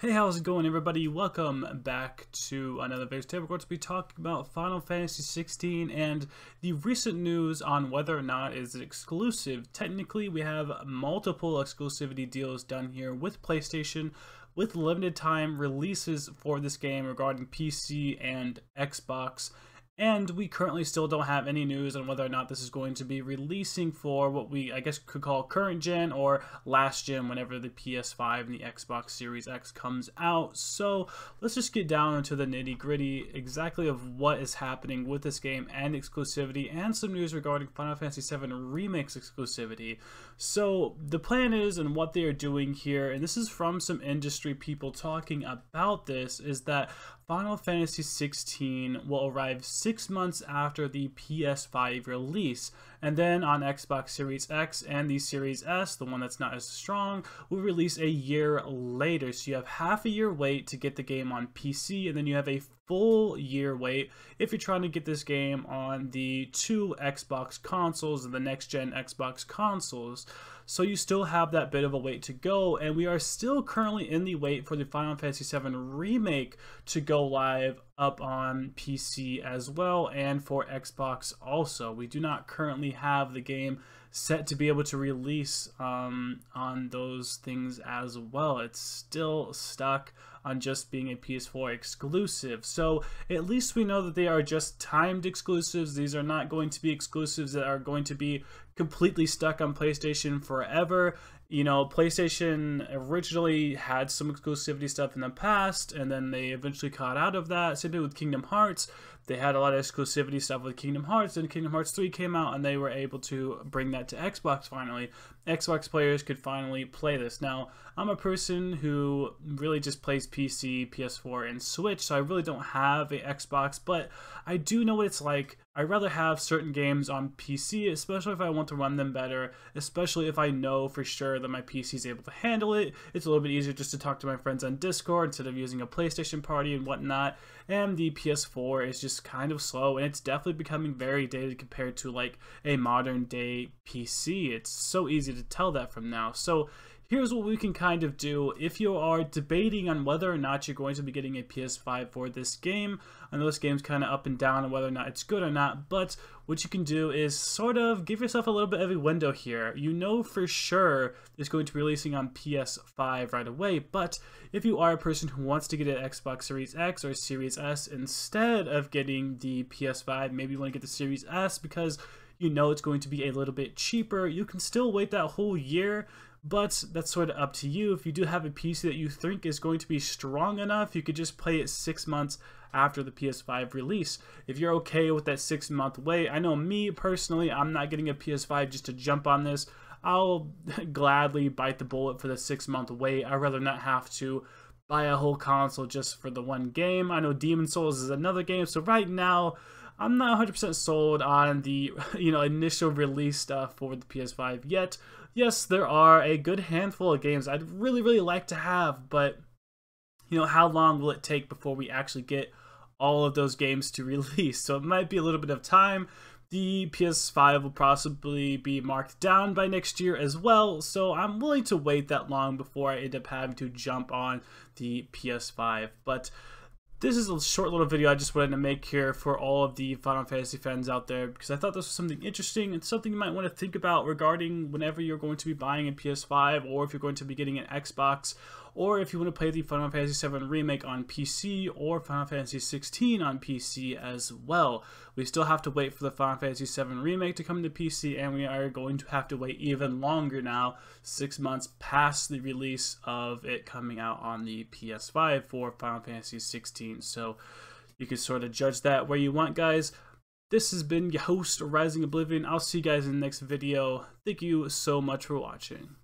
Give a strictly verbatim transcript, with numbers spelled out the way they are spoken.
Hey, how's it going, everybody? Welcome back to another video. Today we're going to be talking about Final Fantasy sixteen and the recent news on whether or not it's exclusive. Technically, we have multiple exclusivity deals done here with PlayStation, with limited time releases for this game regarding P C and Xbox. And we currently still don't have any news on whether or not this is going to be releasing for what we, I guess, could call current gen or last gen whenever the P S five and the Xbox Series X comes out. So let's just get down into the nitty gritty exactly of what is happening with this game and exclusivity and some news regarding Final Fantasy seven Remix exclusivity. So the plan is, and what they are doing here, and this is from some industry people talking about this, is that Final Fantasy sixteen will arrive six months after the P S five release, and then on Xbox Series X and the Series S, the one that's not as strong, will release a year later. So you have half a year wait to get the game on P C, and then you have a full year wait if you're trying to get this game on the two Xbox consoles and the next gen Xbox consoles. So you still have that bit of a wait to go, and we are still currently in the wait for the Final Fantasy seven Remake to go live up on P C as well, and for Xbox also. We do not currently have the game set to be able to release um, on those things as well. It's still stuck on just being a P S four exclusive. So at least we know that they are just timed exclusives. These are not going to be exclusives that are going to be completely stuck on PlayStation forever. You know, PlayStation originally had some exclusivity stuff in the past, and then they eventually caught out of that. Same thing with Kingdom Hearts. They had a lot of exclusivity stuff with Kingdom Hearts, and Kingdom Hearts three came out, and they were able to bring that to Xbox finally. Xbox players could finally play this. Now, I'm a person who really just plays P C, P S four, and Switch, so I really don't have an Xbox, but I do know what it's like. I'd rather have certain games on P C, especially if I want to run them better, especially if I know for sure that my P C is able to handle it. It's a little bit easier just to talk to my friends on Discord instead of using a PlayStation party and whatnot. And the P S four is just kind of slow, and it's definitely becoming very dated compared to like a modern day P C. It's so easy to tell that from now. So here's what we can kind of do if you are debating on whether or not you're going to be getting a P S five for this game. I know this game's kind of up and down on whether or not it's good or not, but what you can do is sort of give yourself a little bit of a window here. You know for sure it's going to be releasing on P S five right away, but if you are a person who wants to get an Xbox Series X or Series S instead of getting the P S five, maybe you want to get the Series S because you know it's going to be a little bit cheaper, you can still wait that whole year. But that's sort of up to you. If you do have a P C that you think is going to be strong enough, you could just play it six months after the P S five release. If you're okay with that six month wait, I know me personally, I'm not getting a P S five just to jump on this. I'll gladly bite the bullet for the six month wait. I'd rather not have to buy a whole console just for the one game. I know Demon's Souls is another game, so right now, I'm not one hundred percent sold on the you know initial release stuff for the P S five yet. Yes, there are a good handful of games I'd really, really like to have, but you know, how long will it take before we actually get all of those games to release? So it might be a little bit of time. The P S five will possibly be marked down by next year as well, so I'm willing to wait that long before I end up having to jump on the P S five. But this is a short little video I just wanted to make here for all of the Final Fantasy fans out there, because I thought this was something interesting and something you might want to think about regarding whenever you're going to be buying a P S five, or if you're going to be getting an Xbox, or if you want to play the Final Fantasy seven Remake on P C or Final Fantasy sixteen on P C as well. We still have to wait for the Final Fantasy seven Remake to come to P C, and we are going to have to wait even longer now, six months past the release of it coming out on the P S five for Final Fantasy sixteen. So you can sort of judge that where you want, guys. This has been your host, Rising Oblivion. I'll see you guys in the next video. Thank you so much for watching.